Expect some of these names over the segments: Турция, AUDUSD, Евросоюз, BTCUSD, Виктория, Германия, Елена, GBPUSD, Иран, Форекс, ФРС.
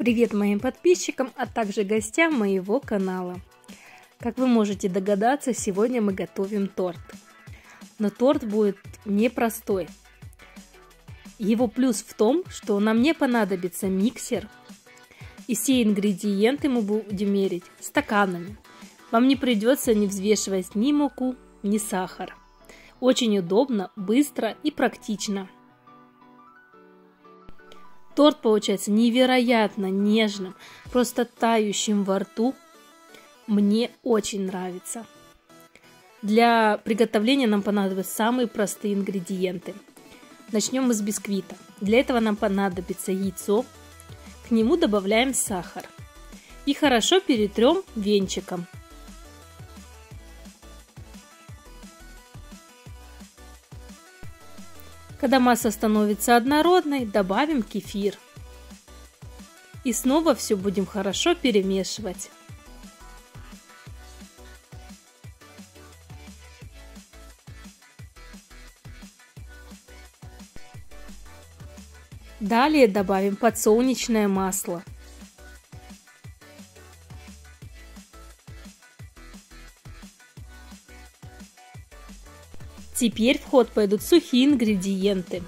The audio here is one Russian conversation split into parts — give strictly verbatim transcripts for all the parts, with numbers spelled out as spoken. Привет моим подписчикам, а также гостям моего канала. Как вы можете догадаться, сегодня мы готовим торт. Но торт будет непростой. Его плюс в том, что нам не понадобится миксер. И все ингредиенты мы будем мерить стаканами. Вам не придется не взвешивать ни муку, ни сахар. Очень удобно, быстро и практично. Торт получается невероятно нежным, просто тающим во рту. Мне очень нравится. Для приготовления нам понадобятся самые простые ингредиенты. Начнем мы с бисквита. Для этого нам понадобится яйцо. К нему добавляем сахар. И хорошо перетрем венчиком. Когда масса становится однородной, добавим кефир. И снова все будем хорошо перемешивать. Далее добавим подсолнечное масло. Теперь в ход пойдут сухие ингредиенты.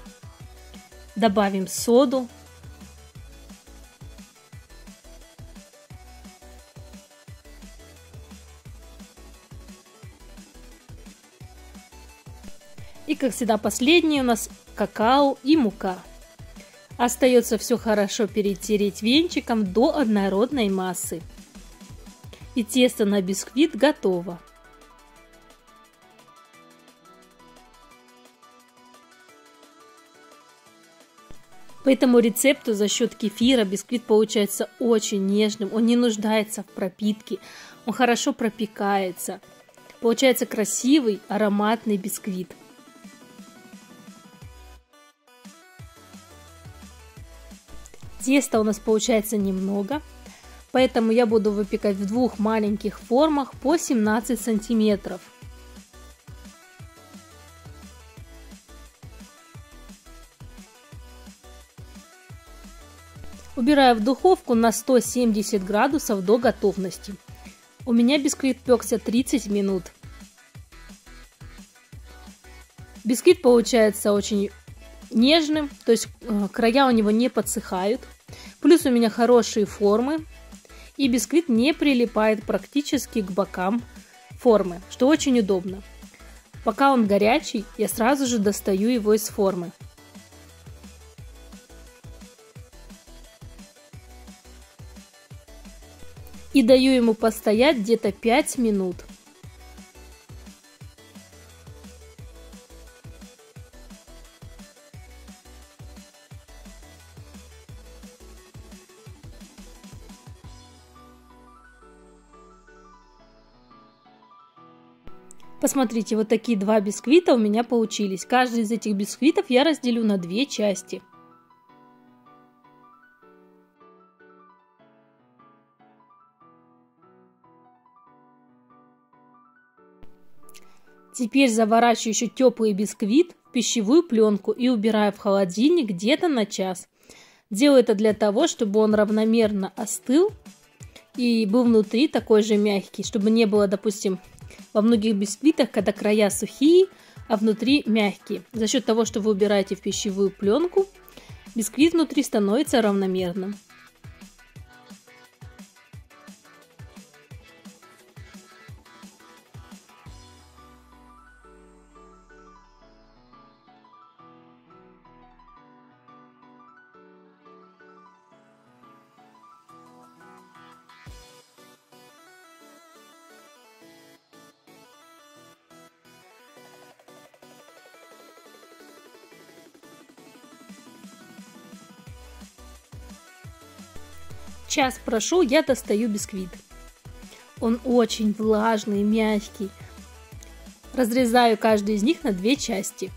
Добавим соду. И, как всегда, последние у нас какао и мука. Остается все хорошо перетереть венчиком до однородной массы. И тесто на бисквит готово. По этому рецепту за счет кефира бисквит получается очень нежным, он не нуждается в пропитке, он хорошо пропекается. Получается красивый, ароматный бисквит. Теста у нас получается немного, поэтому я буду выпекать в двух маленьких формах по семнадцать сантиметров. Убираю в духовку на сто семьдесят градусов до готовности. У меня бисквит пекся тридцать минут. Бисквит получается очень нежным, то есть края у него не подсыхают. Плюс у меня хорошие формы. И бисквит не прилипает практически к бокам формы, что очень удобно. Пока он горячий, я сразу же достаю его из формы. И даю ему постоять где-то пять минут. Посмотрите, вот такие два бисквита у меня получились. Каждый из этих бисквитов я разделю на две части. Теперь заворачиваю еще теплый бисквит в пищевую пленку и убираю в холодильник где-то на час. Делаю это для того, чтобы он равномерно остыл и был внутри такой же мягкий, чтобы не было, допустим, во многих бисквитах, когда края сухие, а внутри мягкие. За счет того, что вы убираете в пищевую пленку, бисквит внутри становится равномерным. Час прошел, я достаю бисквит. Он очень влажный, мягкий. Разрезаю каждый из них на две части.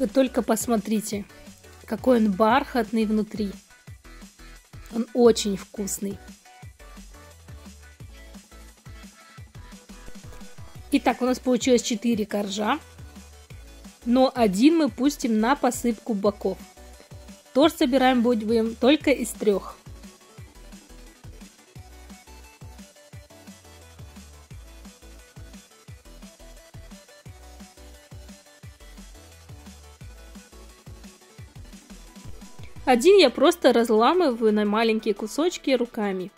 Вы только посмотрите, какой он бархатный внутри. Он очень вкусный. Итак, у нас получилось четыре коржа, но один мы пустим на посыпку боков. Торт собираем будем только из трех. Один я просто разламываю на маленькие кусочки руками.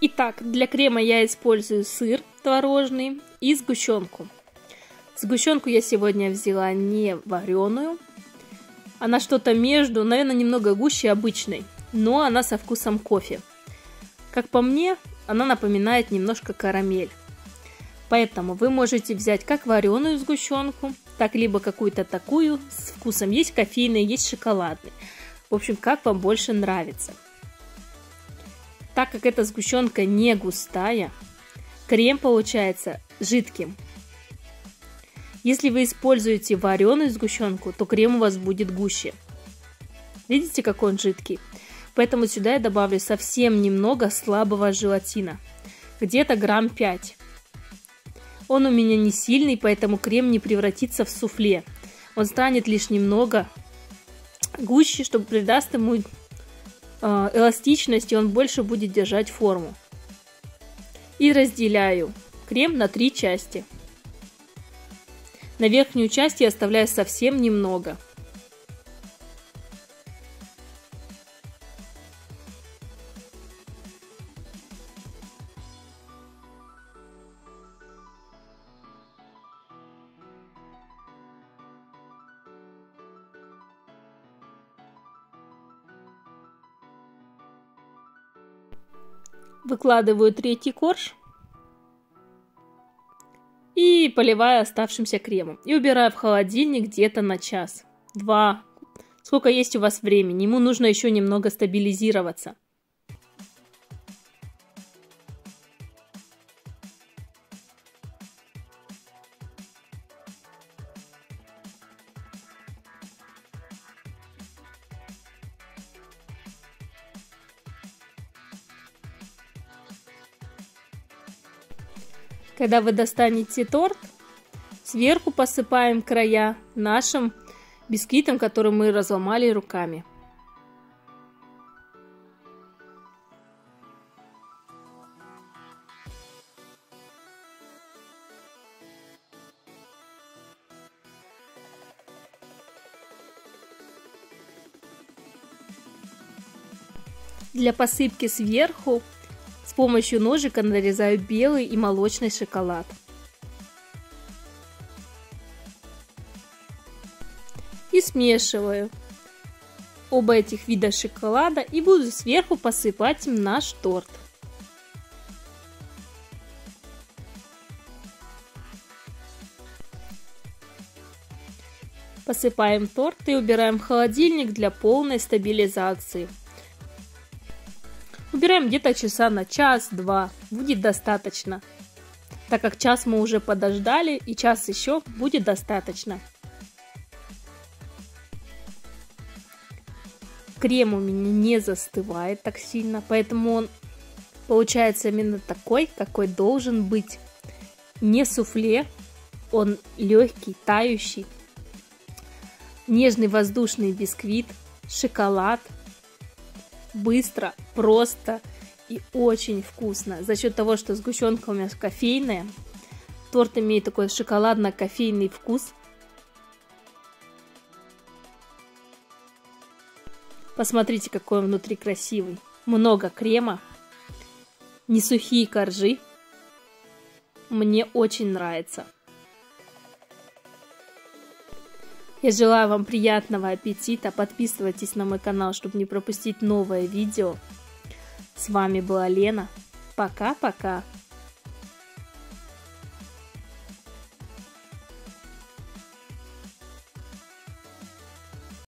Итак, для крема я использую сыр творожный и сгущенку. Сгущенку я сегодня взяла не вареную. Она что-то между, наверное, немного гуще обычной, но она со вкусом кофе. Как по мне, она напоминает немножко карамель. Поэтому вы можете взять как вареную сгущенку, так либо какую-то такую с вкусом. Есть кофейный, есть шоколадный. В общем, как вам больше нравится. Так как эта сгущенка не густая, крем получается жидким. Если вы используете вареную сгущенку, то крем у вас будет гуще. Видите, какой он жидкий? Поэтому сюда я добавлю совсем немного слабого желатина. Где-то грамм пять. Он у меня не сильный, поэтому крем не превратится в суфле. Он станет лишь немного гуще, что придаст ему эластичность, и он больше будет держать форму. И разделяю крем на три части. На верхнюю часть я оставляю совсем немного. Выкладываю третий корж и поливаю оставшимся кремом. И убираю в холодильник где-то на час, два, сколько есть у вас времени. Ему нужно еще немного стабилизироваться. Когда вы достанете торт, сверху посыпаем края нашим бисквитом, который мы разломали руками. Для посыпки сверху с помощью ножика нарезаю белый и молочный шоколад. И смешиваю оба этих вида шоколада и буду сверху посыпать им наш торт. Посыпаем торт и убираем в холодильник для полной стабилизации. Убираем где-то часа на час-два, будет достаточно, так как час мы уже подождали, и час еще будет достаточно. Крем у меня не застывает так сильно, поэтому он получается именно такой, какой должен быть. Не суфле, он легкий, тающий, нежный воздушный бисквит, шоколад. Быстро, просто и очень вкусно. За счет того, что сгущенка у меня кофейная, торт имеет такой шоколадно-кофейный вкус. Посмотрите, какой он внутри красивый. Много крема, не сухие коржи. Мне очень нравится. Я желаю вам приятного аппетита, подписывайтесь на мой канал, чтобы не пропустить новое видео. С вами была Лена, пока-пока!